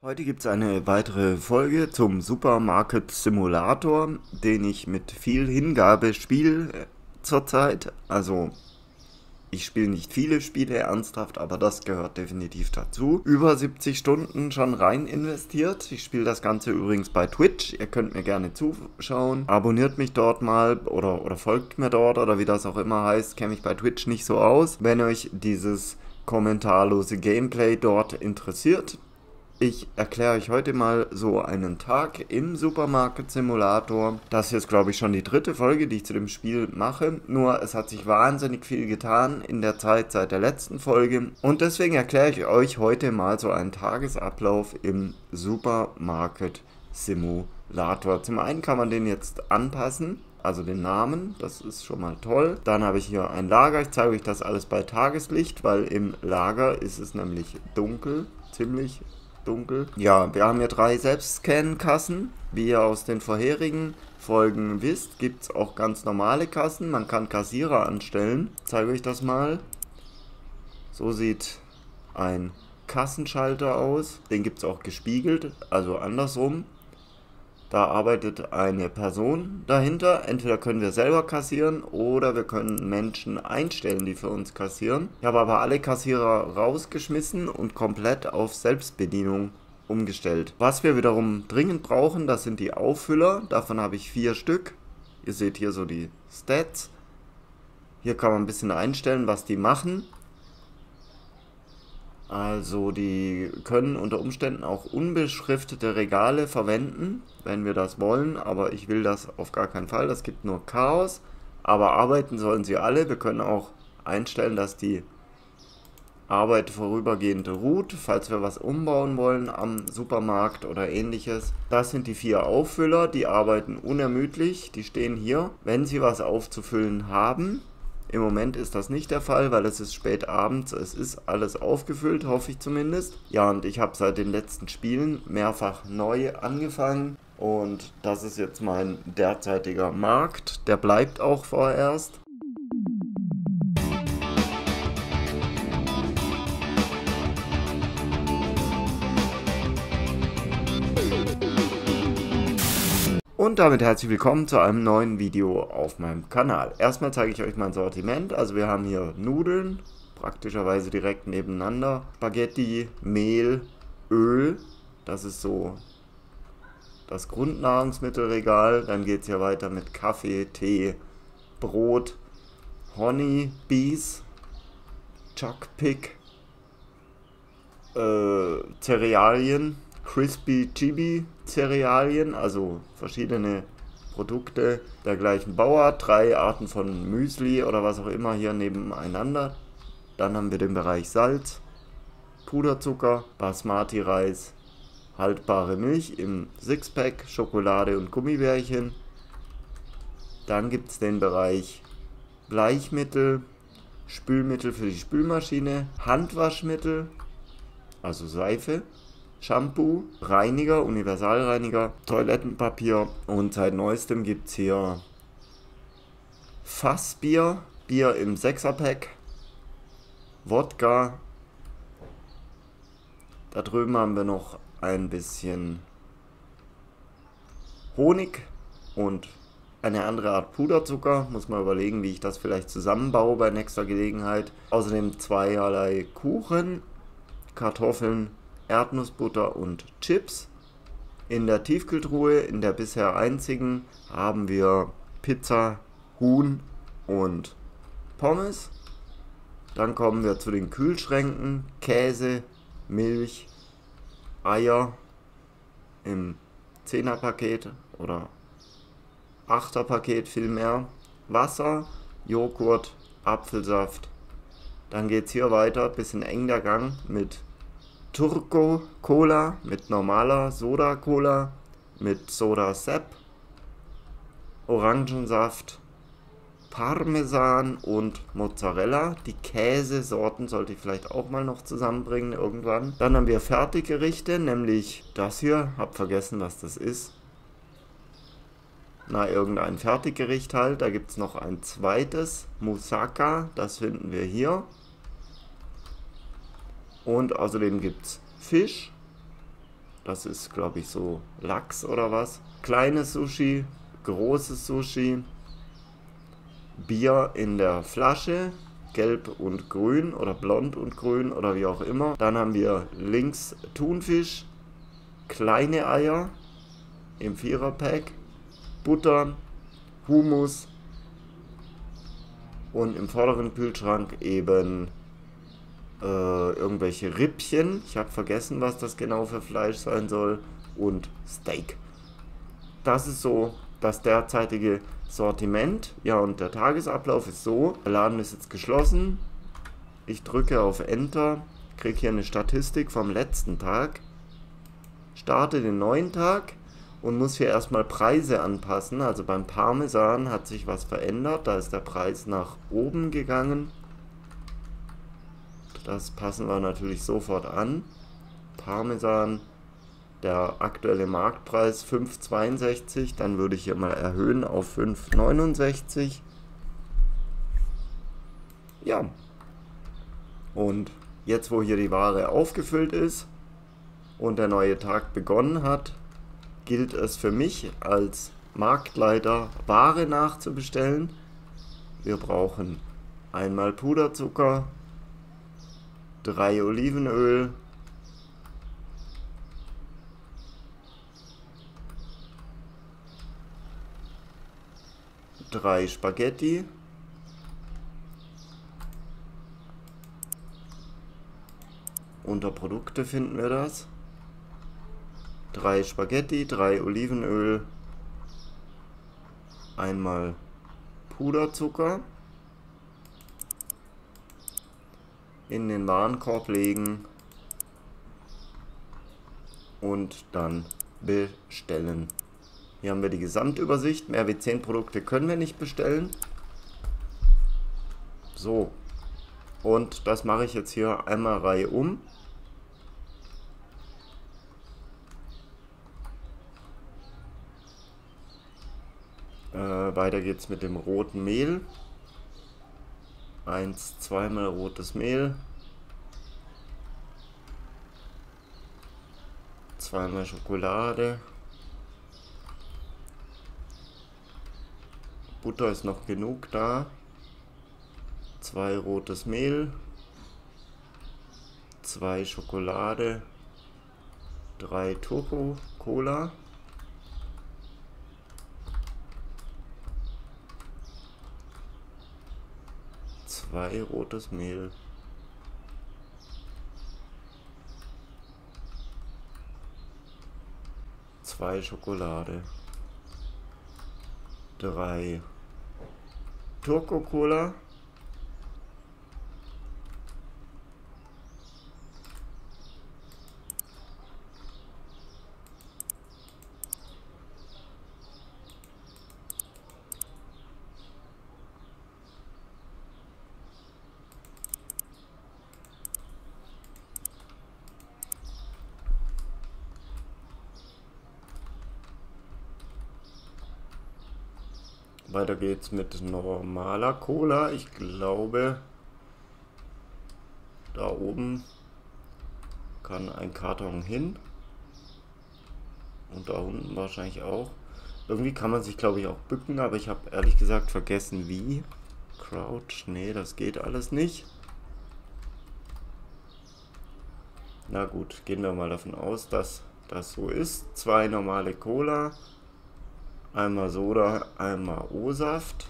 Heute gibt es eine weitere Folge zum Supermarket Simulator, den ich mit viel Hingabe spiele zurzeit. Also ich spiele nicht viele Spiele ernsthaft, aber das gehört definitiv dazu. Über 70 Stunden schon rein investiert. Ich spiele das Ganze übrigens bei Twitch. Ihr könnt mir gerne zuschauen. Abonniert mich dort mal oder folgt mir dort oder wie das auch immer heißt. Kenne mich bei Twitch nicht so aus. Wenn euch dieses kommentarlose Gameplay dort interessiert, ich erkläre euch heute mal so einen Tag im Supermarket Simulator. Das ist jetzt, glaube ich, schon die dritte Folge, die ich zu dem Spiel mache. Nur es hat sich wahnsinnig viel getan in der Zeit seit der letzten Folge. Und deswegen erkläre ich euch heute mal so einen Tagesablauf im Supermarket Simulator. Zum einen kann man den jetzt anpassen, also den Namen, das ist schon mal toll. Dann habe ich hier ein Lager. Ich zeige euch das alles bei Tageslicht, weil im Lager ist es nämlich dunkel, ziemlich dunkel. Ja, wir haben hier 3 Selbstscan-Kassen. Wie ihr aus den vorherigen Folgen wisst, gibt es auch ganz normale Kassen. Man kann Kassierer anstellen. Ich zeige euch das mal. So sieht ein Kassenschalter aus. Den gibt es auch gespiegelt, also andersrum. Da arbeitet eine Person dahinter. Entweder können wir selber kassieren oder wir können Menschen einstellen, die für uns kassieren. Ich habe aber alle Kassierer rausgeschmissen und komplett auf Selbstbedienung umgestellt. Was wir wiederum dringend brauchen, das sind die Auffüller. Davon habe ich 4 Stück. Ihr seht hier so die Stats. Hier kann man ein bisschen einstellen, was die machen. Also die können unter Umständen auch unbeschriftete Regale verwenden, wenn wir das wollen, aber ich will das auf gar keinen Fall, das gibt nur Chaos. Aber arbeiten sollen sie alle, wir können auch einstellen, dass die Arbeit vorübergehend ruht, falls wir was umbauen wollen am Supermarkt oder ähnliches. Das sind die 4 Auffüller, die arbeiten unermüdlich, die stehen hier, wenn sie was aufzufüllen haben. Im Moment ist das nicht der Fall, weil es ist spät abends, es ist alles aufgefüllt, hoffe ich zumindest. Ja, und ich habe seit den letzten Spielen mehrfach neu angefangen und das ist jetzt mein derzeitiger Markt, der bleibt auch vorerst. Und damit herzlich willkommen zu einem neuen Video auf meinem Kanal. Erstmal zeige ich euch mein Sortiment. Also wir haben hier Nudeln, praktischerweise direkt nebeneinander, Spaghetti, Mehl, Öl. Das ist so das Grundnahrungsmittelregal. Dann geht es hier weiter mit Kaffee, Tee, Brot, Honey, Bees, Chuck Pick, Cerealien, Crispy Chibi Cerealien, also verschiedene Produkte der gleichen Bauer, 3 Arten von Müsli oder was auch immer hier nebeneinander. Dann haben wir den Bereich Salz, Puderzucker, Basmati-Reis, haltbare Milch im Sixpack, Schokolade und Gummibärchen. Dann gibt es den Bereich Bleichmittel, Spülmittel für die Spülmaschine, Handwaschmittel, also Seife, Shampoo, Reiniger, Universalreiniger, Toilettenpapier und seit neuestem gibt es hier Fassbier, Bier im 6er-Pack, Wodka. Da drüben haben wir noch ein bisschen Honig und eine andere Art Puderzucker. Muss mal überlegen, wie ich das vielleicht zusammenbaue bei nächster Gelegenheit. Außerdem zweierlei Kuchen, Kartoffeln, Erdnussbutter und Chips. In der Tiefkühltruhe, in der bisher einzigen, haben wir Pizza, Huhn und Pommes. Dann kommen wir zu den Kühlschränken. Käse, Milch, Eier im 10er-Paket oder 8er-Paket vielmehr. Wasser, Joghurt, Apfelsaft. Dann geht es hier weiter, bisschen eng der Gang mit Turko-Cola, mit normaler Soda-Cola, mit Soda-Sap, Orangensaft, Parmesan und Mozzarella. Die Käsesorten sollte ich vielleicht auch mal noch zusammenbringen irgendwann. Dann haben wir Fertiggerichte, nämlich das hier. Hab vergessen, was das ist. Na, irgendein Fertiggericht halt. Da gibt es noch ein zweites, Moussaka, das finden wir hier. Und außerdem gibt es Fisch, Das ist, glaube ich, so Lachs oder was. Kleines Sushi, großes Sushi, Bier in der Flasche, gelb und grün oder blond und grün oder wie auch immer. Dann haben wir links Thunfisch, kleine Eier im 4er-Pack, Butter, Hummus und im vorderen Kühlschrank eben irgendwelche Rippchen. Ich habe vergessen, was das genau für Fleisch sein soll. Und Steak. Das ist so das derzeitige Sortiment. Ja, und der Tagesablauf ist so. Der Laden ist jetzt geschlossen. Ich drücke auf Enter. Kriege hier eine Statistik vom letzten Tag. Starte den neuen Tag. Und muss hier erstmal Preise anpassen. Also beim Parmesan hat sich was verändert. Da ist der Preis nach oben gegangen. Das passen wir natürlich sofort an. Parmesan, der aktuelle Marktpreis 5,62. Dann würde ich hier mal erhöhen auf 5,69. Ja. Und jetzt, wo hier die Ware aufgefüllt ist und der neue Tag begonnen hat, gilt es für mich als Marktleiter, Ware nachzubestellen. Wir brauchen einmal Puderzucker, 3 Olivenöl, 3 Spaghetti, 3 Spaghetti, 3 Olivenöl, einmal Puderzucker. In den Warenkorb legen und dann bestellen. Hier haben wir die Gesamtübersicht. Mehr wie 10 Produkte können wir nicht bestellen. So, und das mache ich jetzt hier einmal Reihe um. Weiter geht's mit dem roten Mehl. 1-2-mal rotes Mehl, 2-mal Schokolade, Butter ist noch genug da, 2 rotes Mehl, 2 Schokolade, 3 Turko-Cola, 2 rotes Mehl, 2 Schokolade, 3 Turko-Cola, 3. Weiter geht's mit normaler Cola. Ich glaube, da oben kann ein Karton hin. Und da unten wahrscheinlich auch. Irgendwie kann man sich, glaube ich, auch bücken, aber ich habe ehrlich gesagt vergessen, wie. Crouch, nee, das geht alles nicht. Na gut, gehen wir mal davon aus, dass das so ist. 2 normale Cola. Einmal Soda, einmal O-Saft.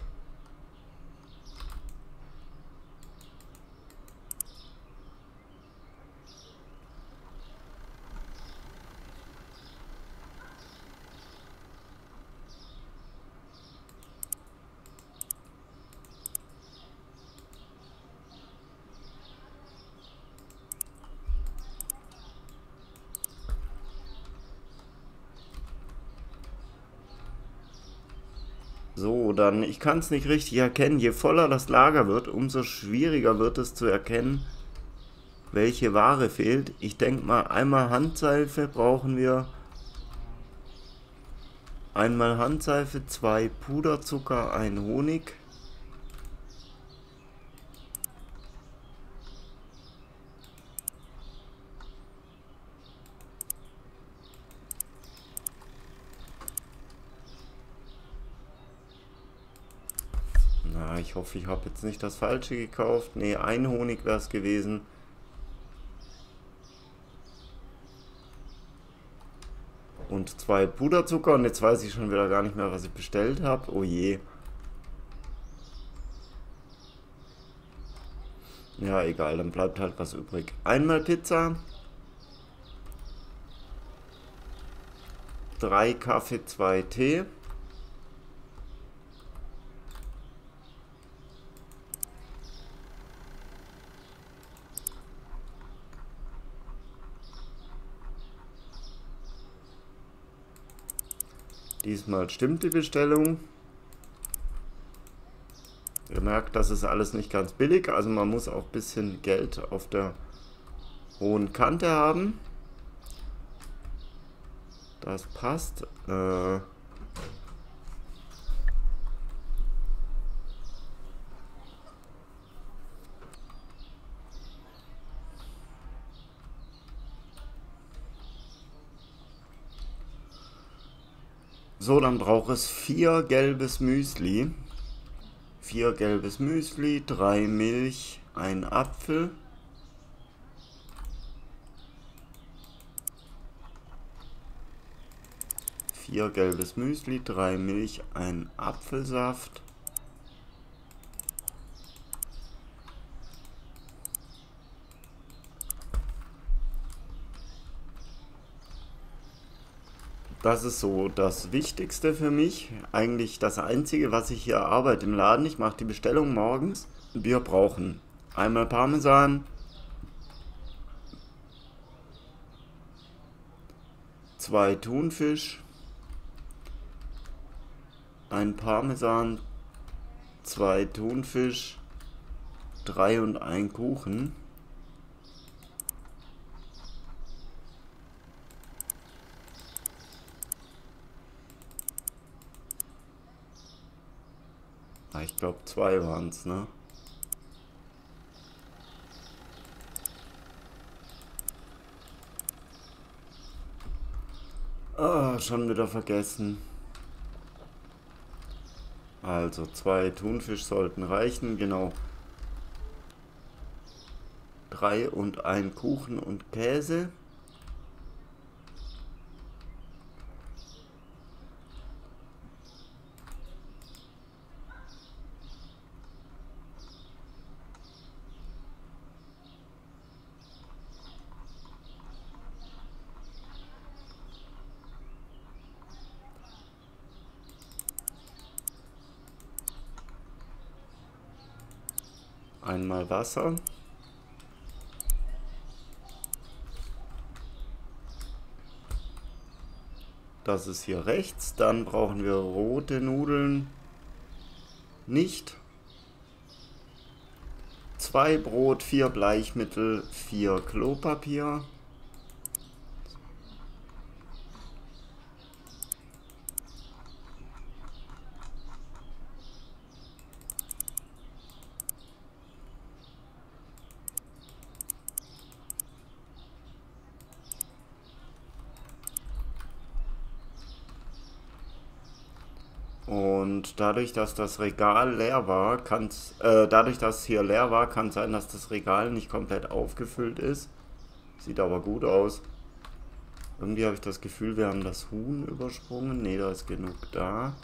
So, dann, ich kann es nicht richtig erkennen. Je voller das Lager wird, umso schwieriger wird es zu erkennen, welche Ware fehlt. Ich denke mal, einmal Handseife brauchen wir. Einmal Handseife, 2 Puderzucker, 1 Honig. Ich hoffe, ich habe jetzt nicht das Falsche gekauft. Ne, ein Honig wäre es gewesen. Und 2 Puderzucker. Und jetzt weiß ich schon wieder gar nicht mehr, was ich bestellt habe. Oh je. Ja, egal. Dann bleibt halt was übrig. Einmal Pizza. 3 Kaffee, 2 Tee. Diesmal stimmt die Bestellung. Ihr merkt, das ist alles nicht ganz billig. Also man muss auch ein bisschen Geld auf der hohen Kante haben. Das passt. So, dann braucht es 4 gelbes Müsli. 4 gelbes Müsli, 3 Milch, 1 Apfel. Hier gelbes Müsli, 3 Milch, 1 Apfelsaft. Das ist so das Wichtigste für mich. Eigentlich das Einzige, was ich hier arbeite im Laden. Ich mache die Bestellung morgens. Wir brauchen einmal Parmesan. 2 Thunfisch. Ein Parmesan, 2 Thunfisch, 3 und 1 Kuchen. Ich glaube 2 waren es, ne? Ah, schon wieder vergessen. Also 2 Thunfisch sollten reichen, genau. 3 und 1 Kuchen und Käse. Einmal Wasser. Das ist hier rechts. Dann brauchen wir rote Nudeln. Nicht. 2 Brot, 4 Bleichmittel, 4 Klopapier. Und dadurch, dass das Regal leer war, kann es sein, dass das Regal nicht komplett aufgefüllt ist. Sieht aber gut aus. Irgendwie habe ich das Gefühl, wir haben das Huhn übersprungen. Ne, da ist genug da.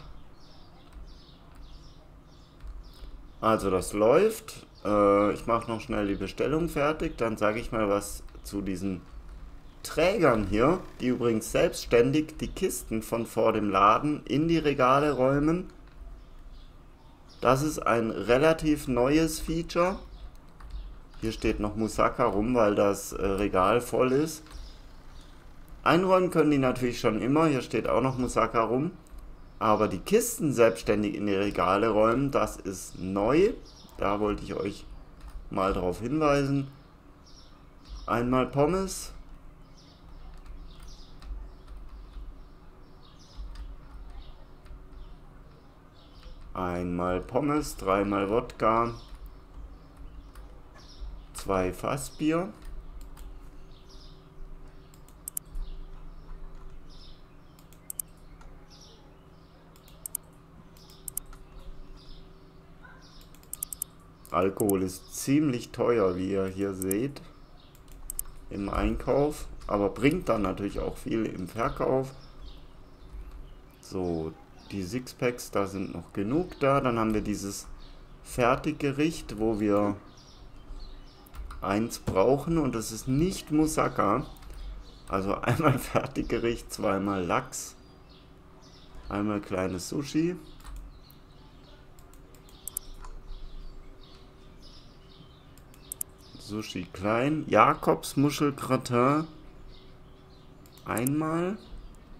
Also das läuft. Ich mache noch schnell die Bestellung fertig. Dann sage ich mal was zu diesen Trägern hier, die übrigens selbstständig die Kisten von vor dem Laden in die Regale räumen. Das ist ein relativ neues Feature. Hier steht noch Moussaka rum, weil das Regal voll ist. Einräumen können die natürlich schon immer. Hier steht auch noch Moussaka rum. Aber die Kisten selbstständig in die Regale räumen, das ist neu. Da wollte ich euch mal drauf hinweisen. Einmal Pommes. Einmal Pommes, 3 mal Wodka, 2 Fassbier. Alkohol ist ziemlich teuer, wie ihr hier seht, im Einkauf, aber bringt dann natürlich auch viel im Verkauf. So, die Sixpacks, da sind noch genug da. Dann haben wir dieses Fertiggericht, wo wir eins brauchen und das ist nicht Moussaka. Also einmal Fertiggericht, zweimal Lachs, einmal kleines Sushi. Sushi klein, Jakobs Muschelgratin einmal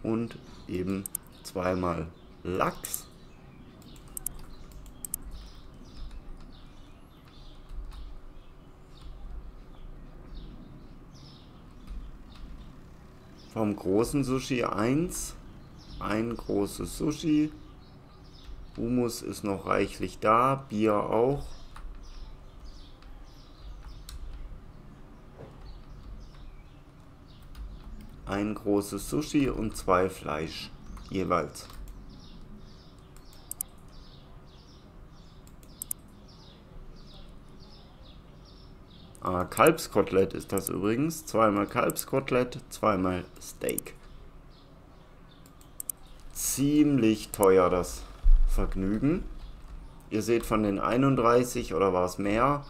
und eben zweimal Lachs. Vom großen Sushi 1, ein großes Sushi. Hummus ist noch reichlich da, Bier auch. Ein großes Sushi und zwei Fleisch jeweils. Ah, Kalbskotelett ist das übrigens. Zweimal Kalbskotelett, zweimal Steak. Ziemlich teuer das Vergnügen. Ihr seht, von den 31 oder war es mehr,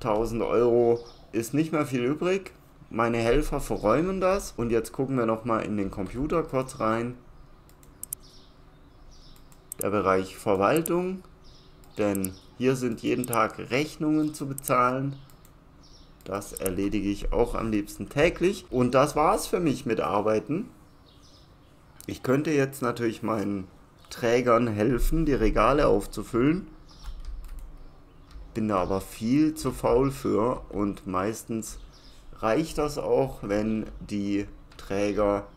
1000 Euro ist nicht mehr viel übrig. Meine Helfer verräumen das und jetzt gucken wir nochmal in den Computer kurz rein. Der Bereich Verwaltung, denn hier sind jeden Tag Rechnungen zu bezahlen. Das erledige ich auch am liebsten täglich und das war's für mich mit Arbeiten. Ich könnte jetzt natürlich meinen Trägern helfen, die Regale aufzufüllen. Bin da aber viel zu faul für und meistens reicht das auch, wenn die Träger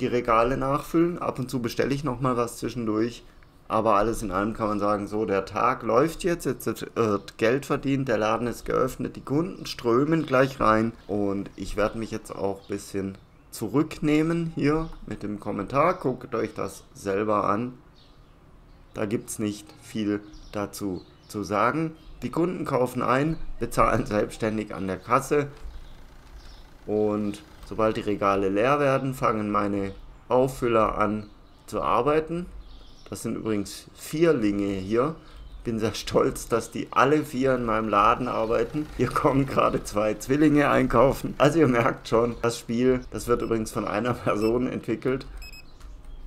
die Regale nachfüllen. Ab und zu bestelle ich nochmal was zwischendurch. Aber alles in allem kann man sagen, so der Tag läuft jetzt wird Geld verdient, der Laden ist geöffnet, die Kunden strömen gleich rein. Und ich werde mich jetzt auch ein bisschen zurücknehmen hier mit dem Kommentar. Guckt euch das selber an. Da gibt es nicht viel dazu zu sagen. Die Kunden kaufen ein, bezahlen selbstständig an der Kasse und sobald die Regale leer werden, fangen meine Auffüller an zu arbeiten. Das sind übrigens Vierlinge hier. Bin sehr stolz, dass die alle vier in meinem Laden arbeiten. Hier kommen gerade zwei Zwillinge einkaufen. Also ihr merkt schon, das Spiel, das wird übrigens von einer Person entwickelt.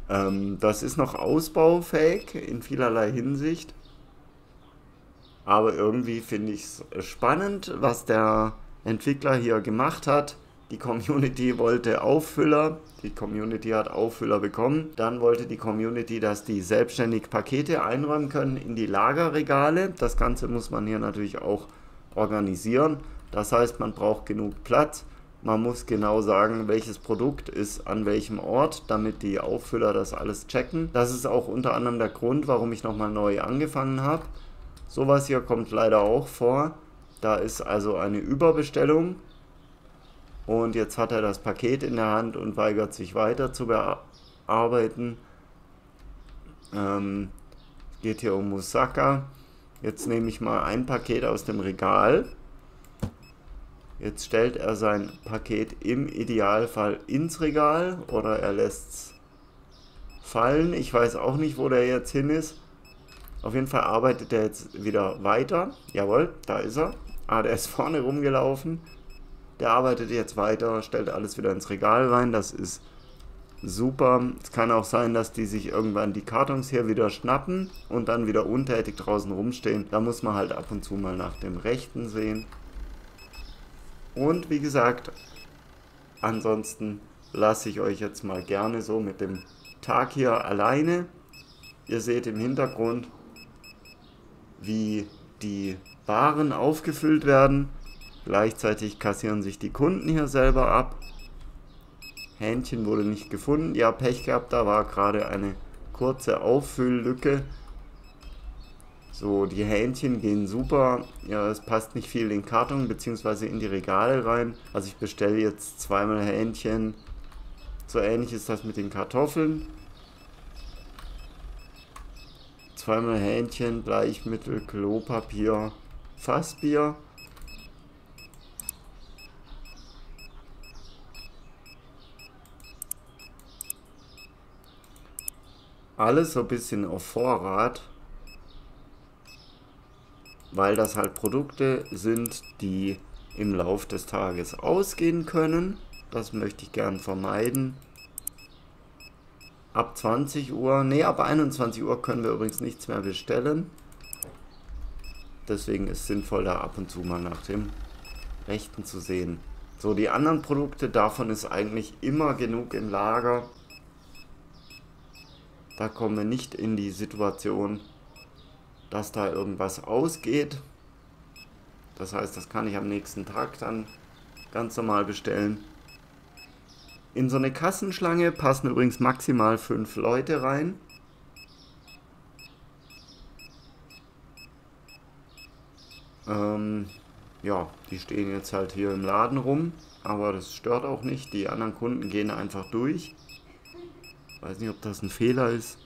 Das ist noch ausbaufähig in vielerlei Hinsicht. Aber irgendwie finde ich es spannend, was der Entwickler hier gemacht hat. Die Community wollte Auffüller. Die Community hat Auffüller bekommen. Dann wollte die Community, dass die selbstständig Pakete einräumen können in die Lagerregale. Das Ganze muss man hier natürlich auch organisieren. Das heißt, man braucht genug Platz. Man muss genau sagen, welches Produkt ist an welchem Ort, damit die Auffüller das alles checken. Das ist auch unter anderem der Grund, warum ich nochmal neu angefangen habe. Sowas hier kommt leider auch vor. Da ist also eine Überbestellung und jetzt hat er das Paket in der Hand und weigert sich weiter zu bearbeiten. Es geht hier um Moussaka. Jetzt nehme ich mal ein Paket aus dem Regal. Jetzt stellt er sein Paket im Idealfall ins Regal oder er lässt es fallen. Ich weiß auch nicht, wo der jetzt hin ist. Auf jeden Fall arbeitet er jetzt wieder weiter. Jawohl, da ist er. Ah, der ist vorne rumgelaufen. Der arbeitet jetzt weiter, stellt alles wieder ins Regal rein. Das ist super. Es kann auch sein, dass die sich irgendwann die Kartons hier wieder schnappen und dann wieder untätig draußen rumstehen. Da muss man halt ab und zu mal nach dem Rechten sehen. Und wie gesagt, ansonsten lasse ich euch jetzt mal gerne so mit dem Tag hier alleine. Ihr seht im Hintergrund, wie die Waren aufgefüllt werden. Gleichzeitig kassieren sich die Kunden hier selber ab. Hähnchen wurde nicht gefunden. Ja, Pech gehabt, da war gerade eine kurze Auffülllücke. So, die Hähnchen gehen super. Ja, es passt nicht viel in den Karton bzw. in die Regale rein. Also ich bestelle jetzt zweimal Hähnchen. So ähnlich ist das mit den Kartoffeln. zweimal Hähnchen, Bleichmittel, Klopapier, Fassbier. Alles so ein bisschen auf Vorrat, weil das halt Produkte sind, die im Lauf des Tages ausgehen können. Das möchte ich gern vermeiden. Ab 20 Uhr, nee, ab 21 Uhr können wir übrigens nichts mehr bestellen. Deswegen ist es sinnvoll, da ab und zu mal nach dem Rechten zu sehen. So, die anderen Produkte, davon ist eigentlich immer genug im Lager. Da kommen wir nicht in die Situation, dass da irgendwas ausgeht. Das heißt, das kann ich am nächsten Tag dann ganz normal bestellen. In so eine Kassenschlange passen übrigens maximal 5 Leute rein. Ja, die stehen jetzt halt hier im Laden rum, aber das stört auch nicht. Die anderen Kunden gehen einfach durch. Weiß nicht, ob das ein Fehler ist.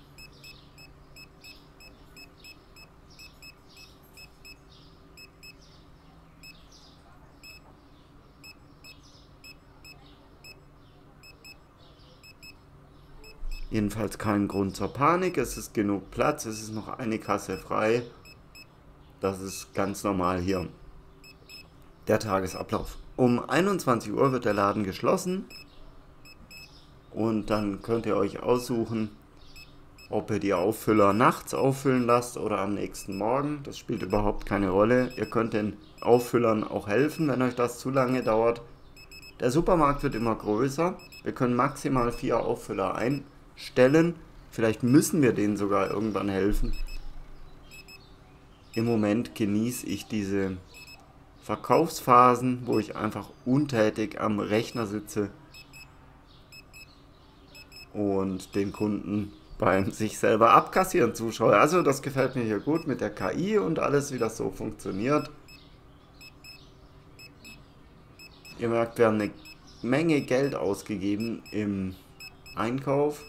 Jedenfalls kein Grund zur Panik, es ist genug Platz, es ist noch eine Kasse frei. Das ist ganz normal hier. Der Tagesablauf. Um 21 Uhr wird der Laden geschlossen und dann könnt ihr euch aussuchen, ob ihr die Auffüller nachts auffüllen lasst oder am nächsten Morgen. Das spielt überhaupt keine Rolle. Ihr könnt den Auffüllern auch helfen, wenn euch das zu lange dauert. Der Supermarkt wird immer größer. Wir können maximal 4 Auffüller einstellen. Vielleicht müssen wir denen sogar irgendwann helfen. Im Moment genieße ich diese Verkaufsphasen, wo ich einfach untätig am Rechner sitze und den Kunden beim sich selber abkassieren zuschaue. Also das gefällt mir hier gut mit der KI und alles, wie das so funktioniert. Ihr merkt, wir haben eine Menge Geld ausgegeben im Einkauf.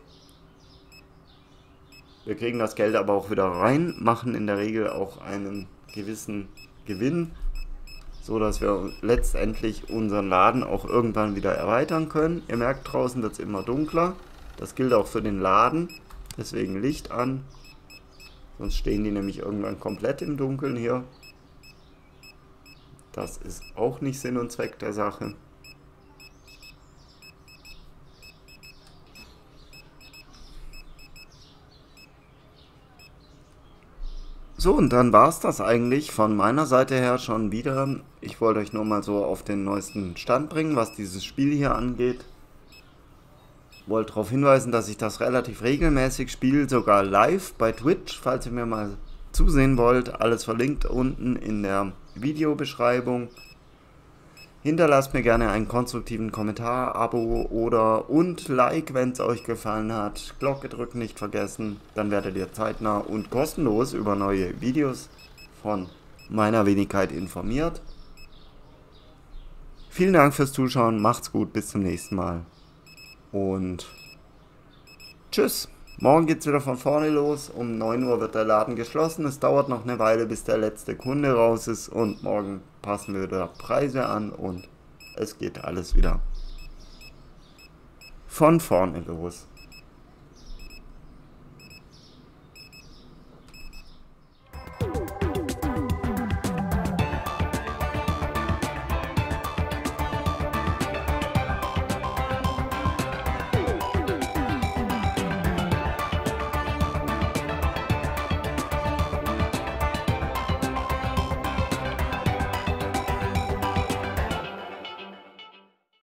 Wir kriegen das Geld aber auch wieder rein, machen in der Regel auch einen gewissen Gewinn, so dass wir letztendlich unseren Laden auch irgendwann wieder erweitern können. Ihr merkt, draußen wird es immer dunkler. Das gilt auch für den Laden, deswegen Licht an. Sonst stehen die nämlich irgendwann komplett im Dunkeln hier. Das ist auch nicht Sinn und Zweck der Sache. So, und dann war es das eigentlich von meiner Seite her schon wieder. Ich wollte euch nur mal so auf den neuesten Stand bringen, was dieses Spiel hier angeht. Wollte darauf hinweisen, dass ich das relativ regelmäßig spiele, sogar live bei Twitch, falls ihr mir mal zusehen wollt. Alles verlinkt unten in der Videobeschreibung. Hinterlasst mir gerne einen konstruktiven Kommentar, Abo oder und Like, wenn es euch gefallen hat. Glocke drücken nicht vergessen, dann werdet ihr zeitnah und kostenlos über neue Videos von meiner Wenigkeit informiert. Vielen Dank fürs Zuschauen, macht's gut, bis zum nächsten Mal und tschüss. Morgen geht's wieder von vorne los, um 9 Uhr wird der Laden geschlossen, es dauert noch eine Weile, bis der letzte Kunde raus ist und morgen passen wir wieder Preise an und es geht alles wieder von vorne los.